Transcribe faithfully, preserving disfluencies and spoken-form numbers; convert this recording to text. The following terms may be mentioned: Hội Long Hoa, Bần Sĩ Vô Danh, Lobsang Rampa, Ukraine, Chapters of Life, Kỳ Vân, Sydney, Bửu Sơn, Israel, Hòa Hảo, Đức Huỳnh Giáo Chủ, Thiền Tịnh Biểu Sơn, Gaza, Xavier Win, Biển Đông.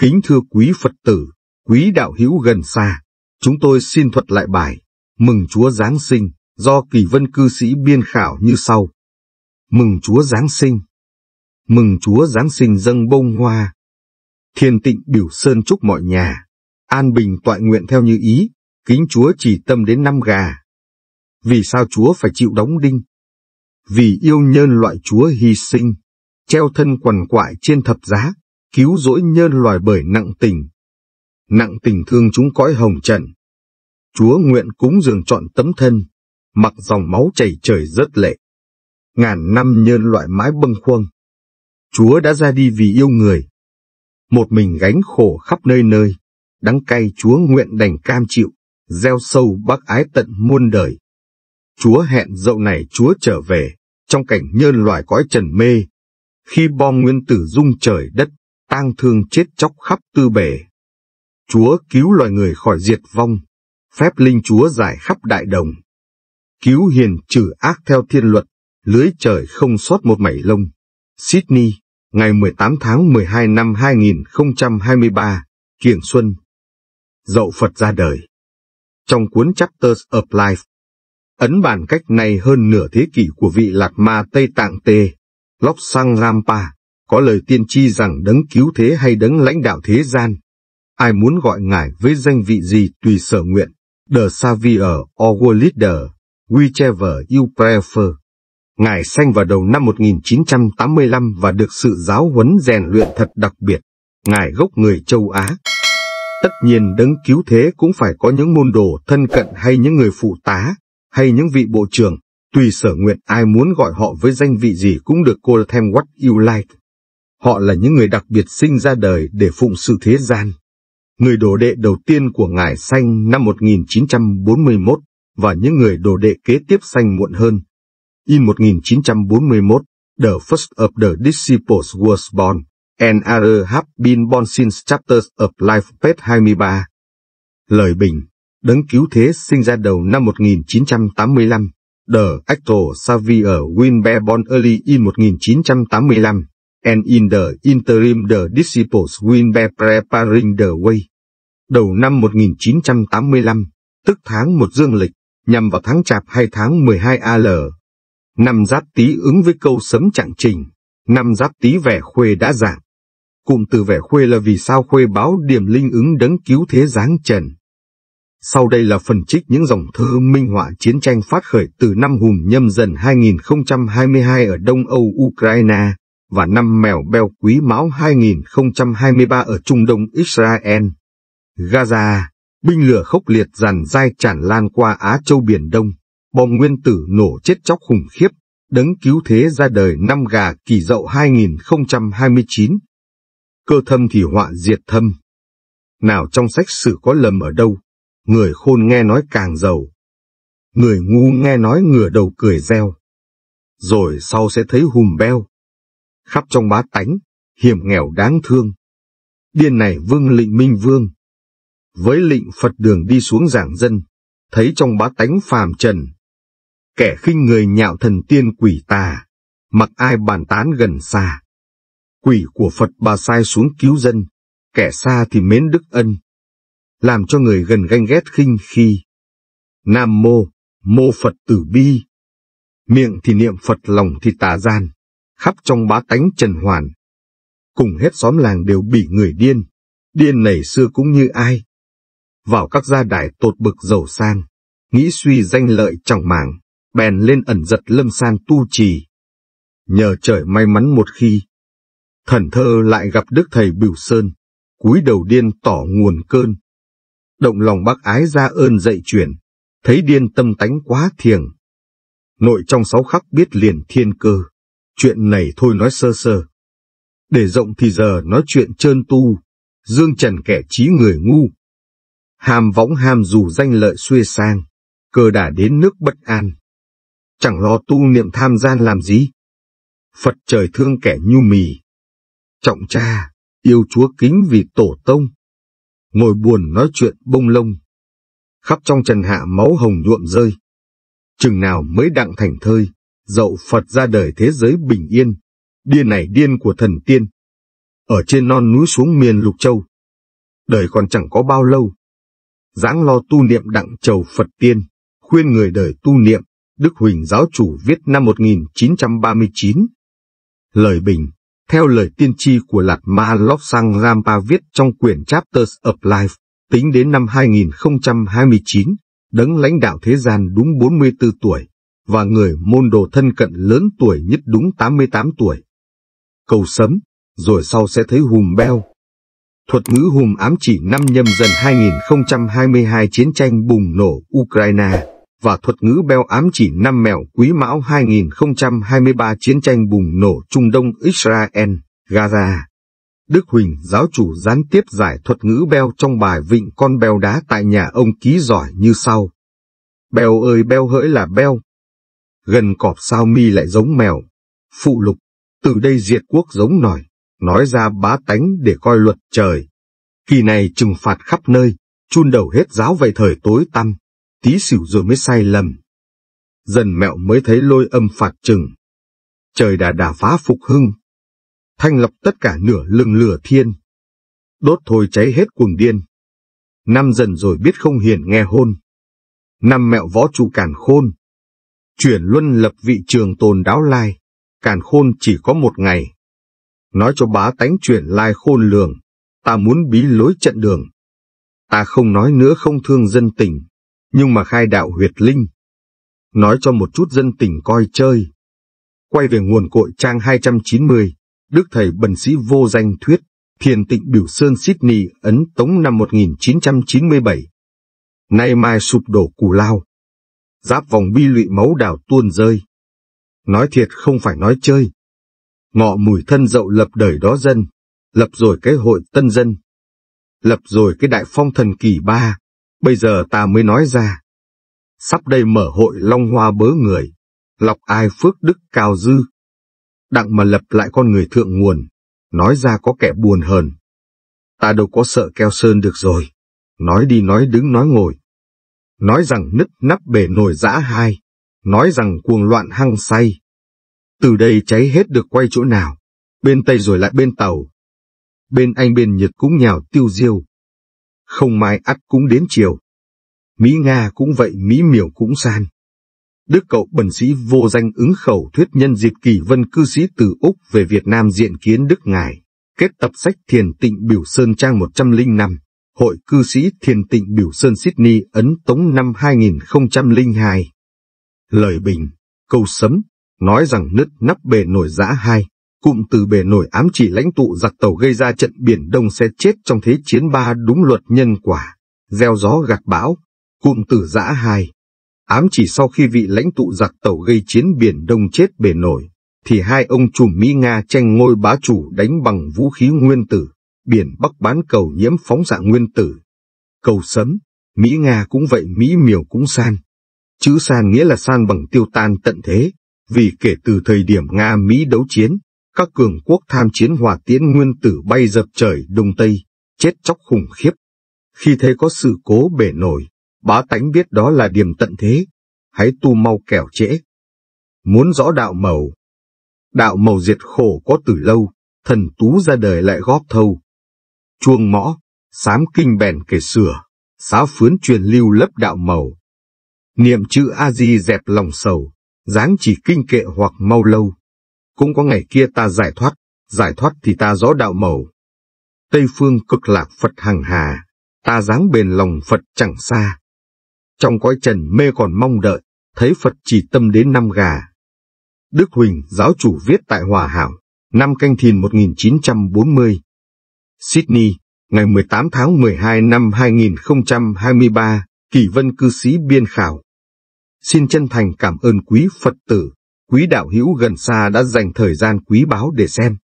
Kính thưa quý Phật tử, quý đạo hữu gần xa, chúng tôi xin thuật lại bài Mừng Chúa Giáng Sinh do Kỳ Vân cư sĩ biên khảo như sau. Mừng Chúa Giáng Sinh. Mừng Chúa Giáng Sinh dâng bông hoa. Thiền Tịnh Biểu Sơn chúc mọi nhà an bình tọa nguyện theo như ý, kính Chúa chỉ tâm đến năm gà. Vì sao Chúa phải chịu đóng đinh? Vì yêu nhân loại Chúa hy sinh, treo thân quằn quại trên thập giá, cứu rỗi nhân loài bởi nặng tình. Nặng tình thương chúng cõi hồng trần, Chúa nguyện cúng dường trọn tấm thân, mặc dòng máu chảy trời rớt lệ. Ngàn năm nhân loại mãi bâng khuâng, Chúa đã ra đi vì yêu người. Một mình gánh khổ khắp nơi nơi, đắng cay Chúa nguyện đành cam chịu, gieo sâu bác ái tận muôn đời. Chúa hẹn dậu này Chúa trở về, trong cảnh nhân loài cõi trần mê, khi bom nguyên tử rung trời đất, tang thương chết chóc khắp tư bể. Chúa cứu loài người khỏi diệt vong, phép linh Chúa giải khắp đại đồng. Cứu hiền trừ ác theo thiên luật, lưới trời không sót một mảy lông. Sydney, ngày mười tám tháng mười hai năm hai nghìn không trăm hai mươi ba, Kiểng Xuân. Dậu Phật ra đời. Trong cuốn Chapters of Life, ấn bản cách này hơn nửa thế kỷ của vị Lạt Ma Tây Tạng Tê, Lobsang Rampa, có lời tiên tri rằng đấng cứu thế hay đấng lãnh đạo thế gian, ai muốn gọi ngài với danh vị gì tùy sở nguyện, the Xavier or leader, whichever you prefer. Ngài sanh vào đầu năm một nghìn chín trăm tám mươi lăm và được sự giáo huấn rèn luyện thật đặc biệt. Ngài gốc người châu Á. Tất nhiên đấng cứu thế cũng phải có những môn đồ thân cận hay những người phụ tá, hay những vị bộ trưởng, tùy sở nguyện ai muốn gọi họ với danh vị gì cũng được, call them what you like. Họ là những người đặc biệt sinh ra đời để phụng sự thế gian. Người đồ đệ đầu tiên của ngài sanh năm một nghìn chín trăm bốn mươi mốt và những người đồ đệ kế tiếp sanh muộn hơn. In một nghìn chín trăm bốn mươi mốt, the first of the disciples was born, and others have been born since Chapters of Life, page hai mươi ba. Lời bình, đấng cứu thế sinh ra đầu năm một nghìn chín trăm tám mươi lăm, the actual Xavier Win be born early in một nghìn chín trăm tám mươi lăm, and in the interim the disciples Win be preparing the way. Đầu năm một nghìn chín trăm tám mươi lăm, tức tháng một dương lịch, nhằm vào tháng Chạp hay tháng mười hai A L. Năm Giáp Tý ứng với câu sấm trạng trình, năm Giáp Tý vẻ khuê đã giảng. Cụm từ vẻ khuê là vì sao khuê báo điểm linh ứng đấng cứu thế giáng trần. Sau đây là phần trích những dòng thơ minh họa chiến tranh phát khởi từ năm Hùm Nhâm Dần hai nghìn không trăm hai mươi hai ở Đông Âu Ukraine và năm Mèo Beo Quý Mão hai nghìn không trăm hai mươi ba ở Trung Đông Israel. Gaza, binh lửa khốc liệt dàn dai tràn lan qua Á Châu Biển Đông. Bom nguyên tử nổ chết chóc khủng khiếp, đấng cứu thế ra đời năm gà Kỷ Dậu hai nghìn không trăm hai mươi chín. Cơ thâm thì họa diệt thâm. Nào trong sách sử có lầm ở đâu, người khôn nghe nói càng giàu, người ngu nghe nói ngửa đầu cười reo. Rồi sau sẽ thấy hùm beo, khắp trong bá tánh, hiểm nghèo đáng thương. Điên này vương lịnh minh vương, với lịnh Phật đường đi xuống giảng dân, thấy trong bá tánh phàm trần. Kẻ khinh người nhạo thần tiên quỷ tà, mặc ai bàn tán gần xa. Quỷ của Phật bà sai xuống cứu dân, kẻ xa thì mến đức ân, làm cho người gần ganh ghét khinh khi. Nam mô, mô Phật từ bi, miệng thì niệm Phật lòng thì tà gian, khắp trong bá tánh trần hoàn. Cùng hết xóm làng đều bị người điên, điên này xưa cũng như ai. Vào các gia đài tột bực giàu sang, nghĩ suy danh lợi chẳng màng, bèn lên ẩn giật lâm san tu trì. Nhờ trời may mắn một khi, thần thơ lại gặp đức thầy Bửu Sơn, cúi đầu điên tỏ nguồn cơn. Động lòng bác ái ra ơn dạy chuyển, thấy điên tâm tánh quá thiền. Nội trong sáu khắc biết liền thiên cơ, chuyện này thôi nói sơ sơ. Để rộng thì giờ nói chuyện trơn tu, dương trần kẻ trí người ngu. Ham võng ham dù danh lợi xuê sang, cơ đà đến nước bất an. Chẳng lo tu niệm tham gian làm gì, Phật trời thương kẻ nhu mì. Trọng cha, yêu Chúa kính vì tổ tông, ngồi buồn nói chuyện bông lông. Khắp trong trần hạ máu hồng nhuộm rơi, chừng nào mới đặng thành thơi. Dậu Phật ra đời thế giới bình yên, điên này điên của thần tiên. Ở trên non núi xuống miền Lục Châu, đời còn chẳng có bao lâu. Giảng lo tu niệm Đặng Trầu Phật Tiên, khuyên người đời tu niệm, Đức Huỳnh Giáo Chủ viết năm một nghìn chín trăm ba mươi chín. Lời bình, theo lời tiên tri của Lạt Ma Lobsang Rampa viết trong quyển Chapters of Life, tính đến năm hai nghìn không trăm hai mươi chín, đấng lãnh đạo thế gian đúng bốn mươi tư tuổi, và người môn đồ thân cận lớn tuổi nhất đúng tám mươi tám tuổi. Cầu sấm, rồi sau sẽ thấy hùm beo. Thuật ngữ hùm ám chỉ năm Nhâm Dần hai nghìn không trăm hai mươi hai chiến tranh bùng nổ Ukraine, và thuật ngữ beo ám chỉ năm Mèo Quý Mão hai nghìn không trăm hai mươi ba chiến tranh bùng nổ Trung Đông Israel, Gaza. Đức Huỳnh Giáo Chủ gián tiếp giải thuật ngữ beo trong bài Vịnh Con Beo Đá tại nhà ông Ký Giỏi như sau. Beo ơi beo hỡi là beo. Gần cọp sao mi lại giống mèo. Phụ lục, từ đây diệt quốc giống nòi, nói ra bá tánh để coi luật trời. Kỳ này trừng phạt khắp nơi, chun đầu hết giáo về thời tối tăm, tí xỉu rồi mới sai lầm. Dần mẹo mới thấy lôi âm phạt trừng. Trời đã đà phá phục hưng. Thanh lọc tất cả nửa lừng lửa thiên. Đốt thôi cháy hết cuồng điên. Năm dần rồi biết không hiền nghe hôn. Năm mẹo võ trụ càn khôn. Chuyển luân lập vị trường tồn đáo lai. Càn khôn chỉ có một ngày. Nói cho bá tánh chuyển lai khôn lường. Ta muốn bí lối trận đường. Ta không nói nữa không thương dân tình, nhưng mà khai đạo huyệt linh. Nói cho một chút dân tình coi chơi. Quay về nguồn cội trang hai trăm chín mươi. Đức Thầy Bần Sĩ Vô Danh Thuyết, Thiền Tịnh Biểu Sơn Sydney ấn tống năm một nghìn chín trăm chín mươi bảy. Nay mai sụp đổ cù lao. Giáp vòng bi lụy máu đào tuôn rơi. Nói thiệt không phải nói chơi. Ngọ mùi thân dậu lập đời đó dân. Lập rồi cái hội tân dân. Lập rồi cái đại phong thần kỳ ba. Bây giờ ta mới nói ra. Sắp đây mở hội long hoa bớ người. Lọc ai phước đức cao dư. Đặng mà lập lại con người thượng nguồn. Nói ra có kẻ buồn hờn. Ta đâu có sợ keo sơn được rồi. Nói đi nói đứng nói ngồi. Nói rằng nứt nắp bể nồi giã hai. Nói rằng cuồng loạn hăng say. Từ đây cháy hết được quay chỗ nào. Bên Tây rồi lại bên Tàu. Bên Anh bên Nhật cũng nhào tiêu diêu. Không mai ắt cũng đến chiều. Mỹ Nga cũng vậy, Mỹ Miều cũng san. Đức cậu Bần Sĩ Vô Danh ứng khẩu thuyết nhân dịp Kỳ Vân cư sĩ từ Úc về Việt Nam diện kiến Đức Ngài. Kết tập sách Thiền Tịnh Biểu Sơn trang một trăm lẻ năm. Hội cư sĩ Thiền Tịnh Biểu Sơn Sydney ấn tống năm hai nghìn không trăm lẻ hai. Lời bình, câu sấm, nói rằng nứt nắp bề nổi giã hai. Cụm từ bề nổi ám chỉ lãnh tụ giặc Tàu gây ra trận Biển Đông sẽ chết trong thế chiến ba đúng luật nhân quả. Gieo gió gặt bão. Cụm từ giã hai ám chỉ sau khi vị lãnh tụ giặc Tàu gây chiến Biển Đông chết bề nổi, thì hai ông trùm Mỹ Nga tranh ngôi bá chủ đánh bằng vũ khí nguyên tử, Biển Bắc bán cầu nhiễm phóng xạ nguyên tử. Cầu sấm, Mỹ Nga cũng vậy Mỹ Miều cũng san. Chữ san nghĩa là san bằng tiêu tan tận thế, vì kể từ thời điểm Nga-Mỹ đấu chiến, các cường quốc tham chiến hỏa tiễn nguyên tử bay dập trời Đông Tây, chết chóc khủng khiếp. Khi thấy có sự cố bể nổi, bá tánh biết đó là điểm tận thế, hãy tu mau kẻo trễ. Muốn rõ đạo màu. Đạo màu diệt khổ có từ lâu, thần tú ra đời lại góp thâu. Chuông mõ, sám kinh bèn kể sửa, sáo phướn truyền lưu lấp đạo màu. Niệm chữ A-di dẹp lòng sầu, dáng chỉ kinh kệ hoặc mau lâu. Cũng có ngày kia ta giải thoát, giải thoát thì ta rõ đạo màu. Tây phương cực lạc Phật hằng hà, ta dáng bền lòng Phật chẳng xa. Trong cõi trần mê còn mong đợi, thấy Phật chỉ tâm đến năm gà. Đức Huỳnh Giáo Chủ viết tại Hòa Hảo, năm Canh Thìn một nghìn chín trăm bốn mươi. Sydney, ngày mười tám tháng mười hai năm hai nghìn không trăm hai mươi ba, Kỳ Vân cư sĩ biên khảo. Xin chân thành cảm ơn quý Phật tử, quý đạo hữu gần xa đã dành thời gian quý báu để xem.